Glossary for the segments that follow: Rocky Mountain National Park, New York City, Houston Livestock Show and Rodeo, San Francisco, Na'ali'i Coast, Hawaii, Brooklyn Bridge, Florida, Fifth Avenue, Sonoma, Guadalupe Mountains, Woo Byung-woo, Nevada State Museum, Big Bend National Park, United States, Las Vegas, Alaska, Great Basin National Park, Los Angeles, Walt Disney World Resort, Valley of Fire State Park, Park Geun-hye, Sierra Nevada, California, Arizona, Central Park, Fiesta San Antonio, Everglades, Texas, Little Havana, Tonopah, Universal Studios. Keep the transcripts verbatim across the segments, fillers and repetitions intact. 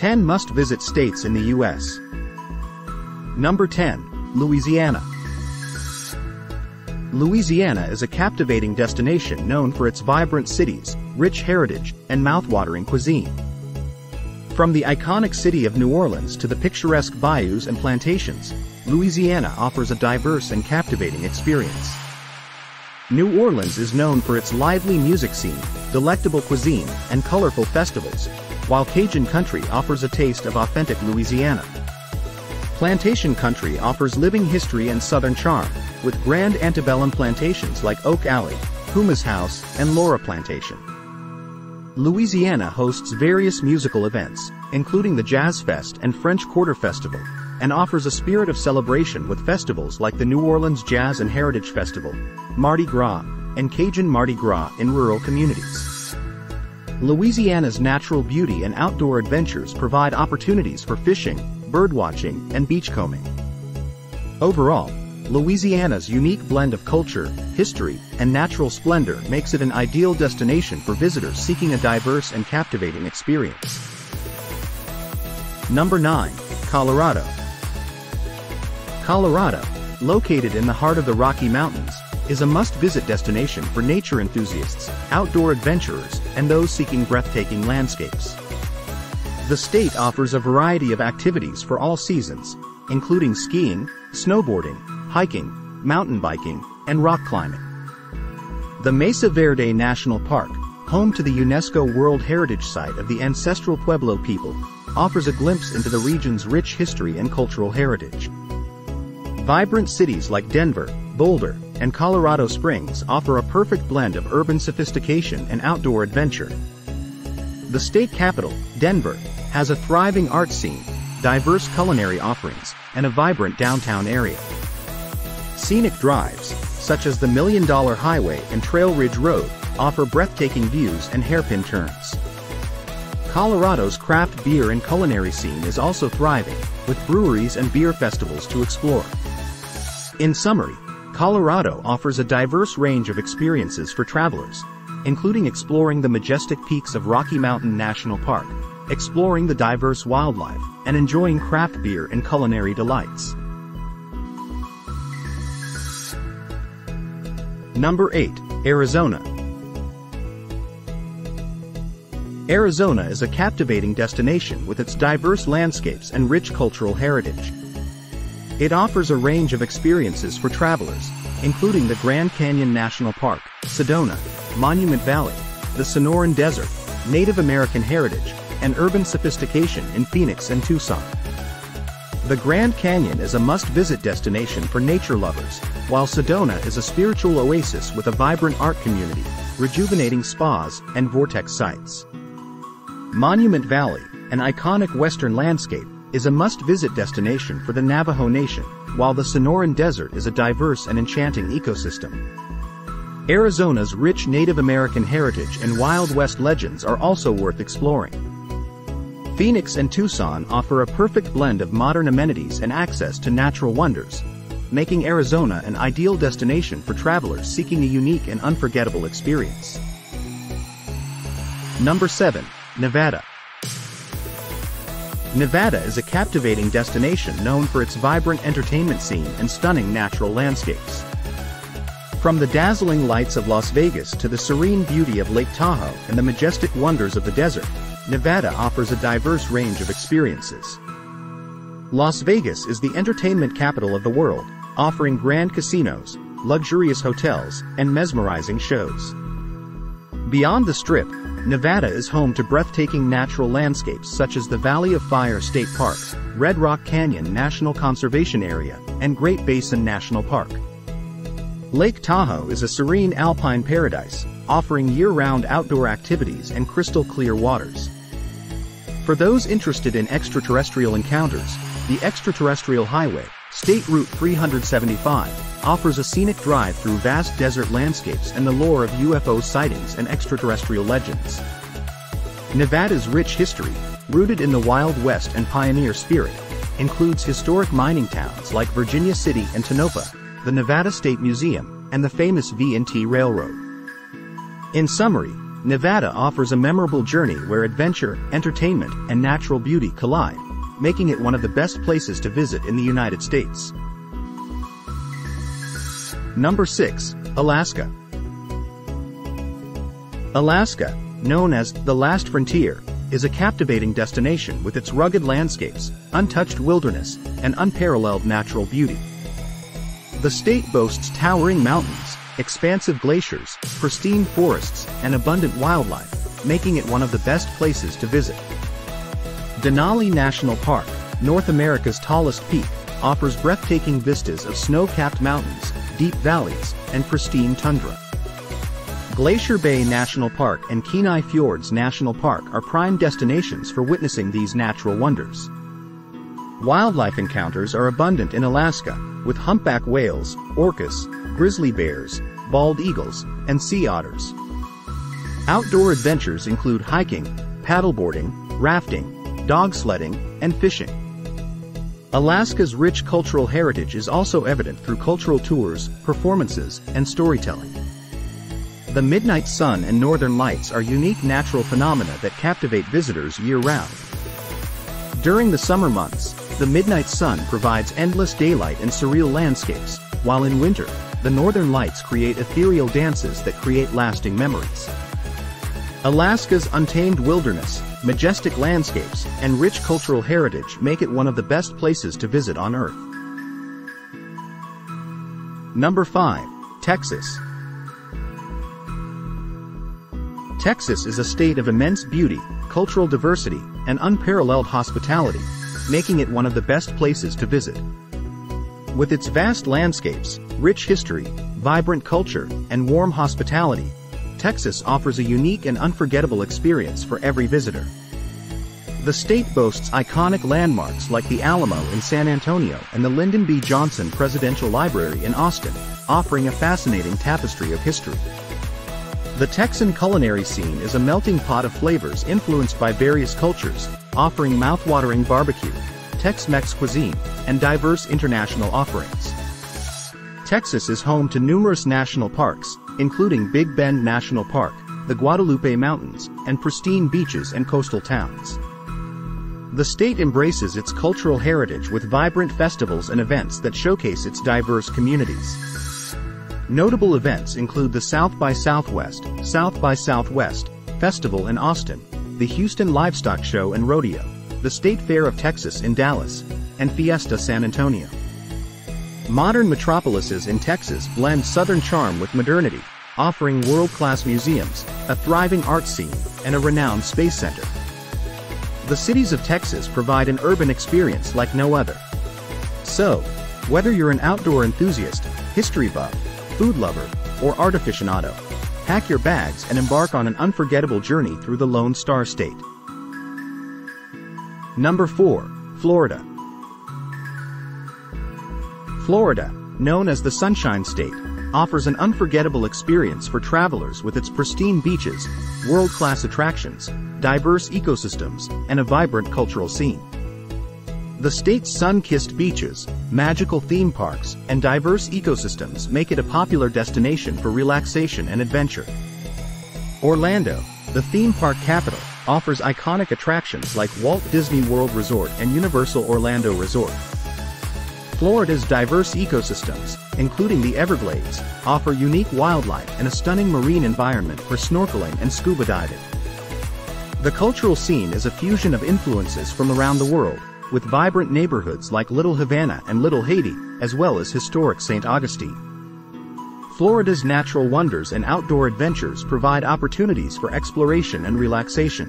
ten must-visit states in the U S Number ten. Louisiana. Louisiana is a captivating destination known for its vibrant cities, rich heritage, and mouthwatering cuisine. From the iconic city of New Orleans to the picturesque bayous and plantations, Louisiana offers a diverse and captivating experience. New Orleans is known for its lively music scene, delectable cuisine, and colorful festivals, while Cajun country offers a taste of authentic Louisiana. Plantation country offers living history and southern charm, with grand antebellum plantations like Oak Alley, Puma's House, and Laura Plantation. Louisiana hosts various musical events, including the Jazz Fest and French Quarter Festival, and offers a spirit of celebration with festivals like the New Orleans Jazz and Heritage Festival, Mardi Gras, and Cajun Mardi Gras in rural communities. Louisiana's natural beauty and outdoor adventures provide opportunities for fishing, birdwatching, and beachcombing. Overall, Louisiana's unique blend of culture, history, and natural splendor makes it an ideal destination for visitors seeking a diverse and captivating experience. Number nine. Colorado. Colorado, located in the heart of the Rocky Mountains, is a must-visit destination for nature enthusiasts, outdoor adventurers, and those seeking breathtaking landscapes. The state offers a variety of activities for all seasons, including skiing, snowboarding, hiking, mountain biking, and rock climbing. The Mesa Verde National Park, home to the UNESCO World Heritage Site of the ancestral Pueblo people, offers a glimpse into the region's rich history and cultural heritage. Vibrant cities like Denver, Boulder, and Colorado Springs offer a perfect blend of urban sophistication and outdoor adventure. The state capital, Denver, has a thriving art scene, diverse culinary offerings, and a vibrant downtown area. Scenic drives, such as the Million Dollar Highway and Trail Ridge Road, offer breathtaking views and hairpin turns. Colorado's craft beer and culinary scene is also thriving, with breweries and beer festivals to explore. In summary, Colorado offers a diverse range of experiences for travelers, including exploring the majestic peaks of Rocky Mountain National Park, exploring the diverse wildlife, and enjoying craft beer and culinary delights. Number eight. Arizona. Arizona is a captivating destination with its diverse landscapes and rich cultural heritage. It offers a range of experiences for travelers, including the Grand Canyon National Park, Sedona, Monument Valley, the Sonoran Desert, Native American heritage, and urban sophistication in Phoenix and Tucson. The Grand Canyon is a must-visit destination for nature lovers, while Sedona is a spiritual oasis with a vibrant art community, rejuvenating spas, and vortex sites. Monument Valley, an iconic western landscape, is a must-visit destination for the Navajo Nation, while the Sonoran Desert is a diverse and enchanting ecosystem. Arizona's rich Native American heritage and Wild West legends are also worth exploring. Phoenix and Tucson offer a perfect blend of modern amenities and access to natural wonders, making Arizona an ideal destination for travelers seeking a unique and unforgettable experience. Number seven. Nevada. Nevada is a captivating destination known for its vibrant entertainment scene and stunning natural landscapes. From the dazzling lights of Las Vegas to the serene beauty of Lake Tahoe and the majestic wonders of the desert, Nevada offers a diverse range of experiences. Las Vegas is the entertainment capital of the world, offering grand casinos, luxurious hotels, and mesmerizing shows. Beyond the Strip, Nevada is home to breathtaking natural landscapes such as the Valley of Fire State Park, Red Rock Canyon National Conservation Area, and Great Basin National Park. Lake Tahoe is a serene alpine paradise, offering year-round outdoor activities and crystal-clear waters. For those interested in extraterrestrial encounters, the Extraterrestrial Highway, State Route three seventy-five, offers a scenic drive through vast desert landscapes and the lore of U F O sightings and extraterrestrial legends. Nevada's rich history, rooted in the Wild West and pioneer spirit, includes historic mining towns like Virginia City and Tonopah, the Nevada State Museum, and the famous V and T Railroad. In summary, Nevada offers a memorable journey where adventure, entertainment, and natural beauty collide, making it one of the best places to visit in the United States. Number six. Alaska. Alaska, known as the Last Frontier, is a captivating destination with its rugged landscapes, untouched wilderness, and unparalleled natural beauty. The state boasts towering mountains, expansive glaciers, pristine forests, and abundant wildlife, making it one of the best places to visit. Denali National Park, North America's tallest peak, offers breathtaking vistas of snow-capped mountains, deep valleys, and pristine tundra. Glacier Bay National Park and Kenai Fjords National Park are prime destinations for witnessing these natural wonders. Wildlife encounters are abundant in Alaska, with humpback whales, orcas, grizzly bears, bald eagles, and sea otters. Outdoor adventures include hiking, paddleboarding, rafting, dog sledding, and fishing. Alaska's rich cultural heritage is also evident through cultural tours, performances, and storytelling. The midnight sun and northern lights are unique natural phenomena that captivate visitors year-round. During the summer months, the midnight sun provides endless daylight and surreal landscapes, while in winter, the northern lights create ethereal dances that create lasting memories. Alaska's untamed wilderness, majestic landscapes, and rich cultural heritage make it one of the best places to visit on Earth. Number five. Texas. Texas is a state of immense beauty, cultural diversity, and unparalleled hospitality, making it one of the best places to visit. With its vast landscapes, rich history, vibrant culture, and warm hospitality, Texas offers a unique and unforgettable experience for every visitor. The state boasts iconic landmarks like the Alamo in San Antonio and the Lyndon B. Johnson Presidential Library in Austin, offering a fascinating tapestry of history. The Texan culinary scene is a melting pot of flavors influenced by various cultures, offering mouthwatering barbecue, Tex-Mex cuisine, and diverse international offerings. Texas is home to numerous national parks, including Big Bend National Park, the Guadalupe Mountains, and pristine beaches and coastal towns. The state embraces its cultural heritage with vibrant festivals and events that showcase its diverse communities. Notable events include the South by Southwest, South by Southwest Festival in Austin, the Houston Livestock Show and Rodeo, the State Fair of Texas in Dallas, and Fiesta San Antonio. Modern metropolises in Texas blend Southern charm with modernity, offering world-class museums, a thriving art scene, and a renowned space center. The cities of Texas provide an urban experience like no other. So, whether you're an outdoor enthusiast, history buff, food lover, or art aficionado, pack your bags and embark on an unforgettable journey through the Lone Star State. Number four. Florida. Florida, known as the Sunshine State, offers an unforgettable experience for travelers with its pristine beaches, world-class attractions, diverse ecosystems, and a vibrant cultural scene. The state's sun-kissed beaches, magical theme parks, and diverse ecosystems make it a popular destination for relaxation and adventure. Orlando, the theme park capital, offers iconic attractions like Walt Disney World Resort and Universal Orlando Resort. Florida's diverse ecosystems, including the Everglades, offer unique wildlife and a stunning marine environment for snorkeling and scuba diving. The cultural scene is a fusion of influences from around the world, with vibrant neighborhoods like Little Havana and Little Haiti, as well as historic Saint Augustine. Florida's natural wonders and outdoor adventures provide opportunities for exploration and relaxation.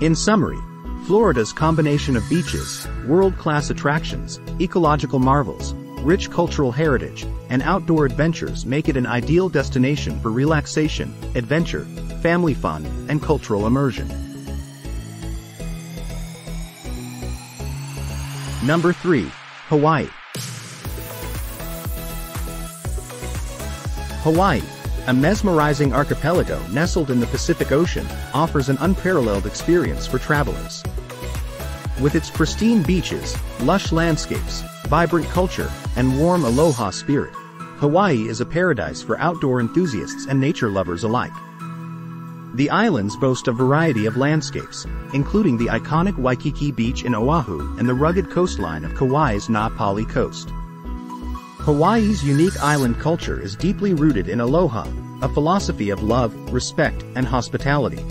In summary, Florida's combination of beaches, world-class attractions, ecological marvels, rich cultural heritage, and outdoor adventures make it an ideal destination for relaxation, adventure, family fun, and cultural immersion. Number three. Hawaii. Hawaii, a mesmerizing archipelago nestled in the Pacific Ocean, offers an unparalleled experience for travelers. With its pristine beaches, lush landscapes, vibrant culture, and warm aloha spirit, Hawaii is a paradise for outdoor enthusiasts and nature lovers alike. The islands boast a variety of landscapes, including the iconic Waikiki Beach in Oahu and the rugged coastline of Kauai's Na'ali'i Coast. Hawaii's unique island culture is deeply rooted in aloha, a philosophy of love, respect, and hospitality.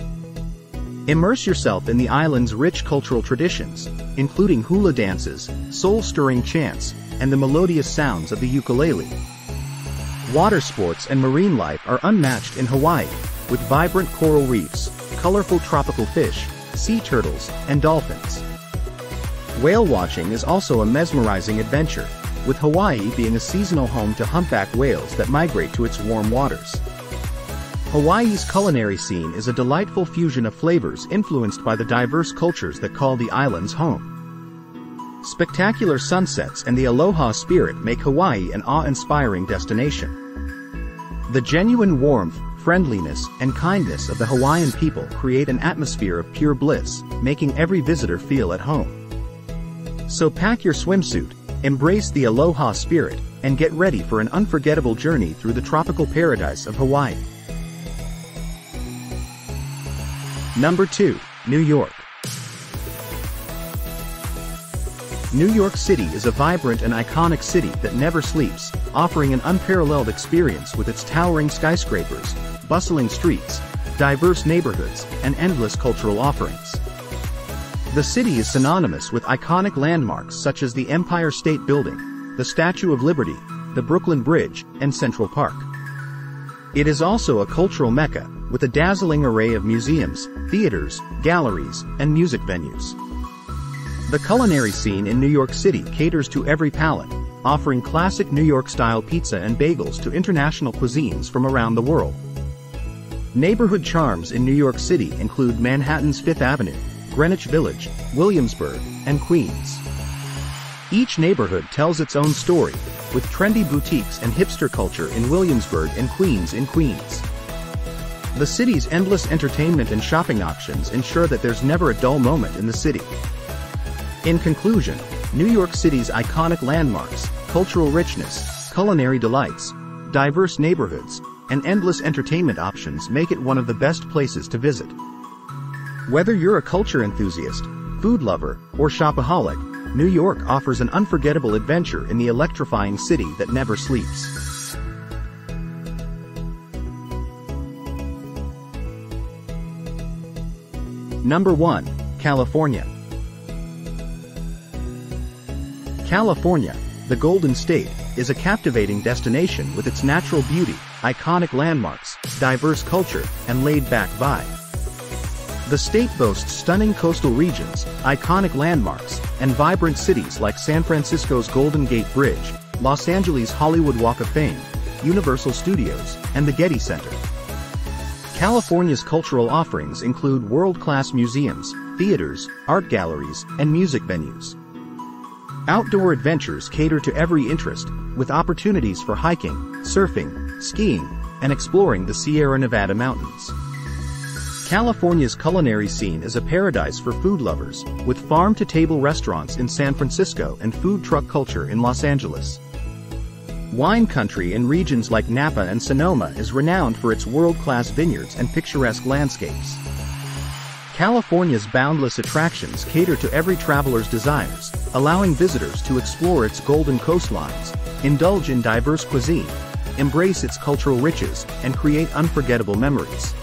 Immerse yourself in the island's rich cultural traditions, including hula dances, soul-stirring chants, and the melodious sounds of the ukulele. Water sports and marine life are unmatched in Hawaii, with vibrant coral reefs, colorful tropical fish, sea turtles, and dolphins. Whale watching is also a mesmerizing adventure, with Hawaii being a seasonal home to humpback whales that migrate to its warm waters. Hawaii's culinary scene is a delightful fusion of flavors influenced by the diverse cultures that call the islands home. Spectacular sunsets and the aloha spirit make Hawaii an awe-inspiring destination. The genuine warmth, friendliness, and kindness of the Hawaiian people create an atmosphere of pure bliss, making every visitor feel at home. So pack your swimsuit, embrace the aloha spirit, and get ready for an unforgettable journey through the tropical paradise of Hawaii. Number two. New York. New York City is a vibrant and iconic city that never sleeps, offering an unparalleled experience with its towering skyscrapers, bustling streets, diverse neighborhoods, and endless cultural offerings. The city is synonymous with iconic landmarks such as the Empire State Building, the Statue of Liberty, the Brooklyn Bridge, and Central Park. It is also a cultural mecca, with a dazzling array of museums, theaters, galleries, and music venues. The culinary scene in New York City caters to every palate, offering classic New York-style pizza and bagels to international cuisines from around the world. Neighborhood charms in New York City include Manhattan's Fifth Avenue, Greenwich Village, Williamsburg, and Queens. Each neighborhood tells its own story, with trendy boutiques and hipster culture in Williamsburg and Queens in Queens. The city's endless entertainment and shopping options ensure that there's never a dull moment in the city. In conclusion, New York City's iconic landmarks, cultural richness, culinary delights, diverse neighborhoods, and endless entertainment options make it one of the best places to visit. Whether you're a culture enthusiast, food lover, or shopaholic, New York offers an unforgettable adventure in the electrifying city that never sleeps. Number one. California. California, the Golden State, is a captivating destination with its natural beauty, iconic landmarks, diverse culture, and laid-back vibe. The state boasts stunning coastal regions, iconic landmarks, and vibrant cities like San Francisco's Golden Gate Bridge, Los Angeles' Hollywood Walk of Fame, Universal Studios, and the Getty Center. California's cultural offerings include world-class museums, theaters, art galleries, and music venues. Outdoor adventures cater to every interest, with opportunities for hiking, surfing, skiing, and exploring the Sierra Nevada mountains. California's culinary scene is a paradise for food lovers, with farm-to-table restaurants in San Francisco and food truck culture in Los Angeles. Wine country in regions like Napa and Sonoma is renowned for its world-class vineyards and picturesque landscapes. California's boundless attractions cater to every traveler's desires, allowing visitors to explore its golden coastlines, indulge in diverse cuisine, embrace its cultural riches, and create unforgettable memories.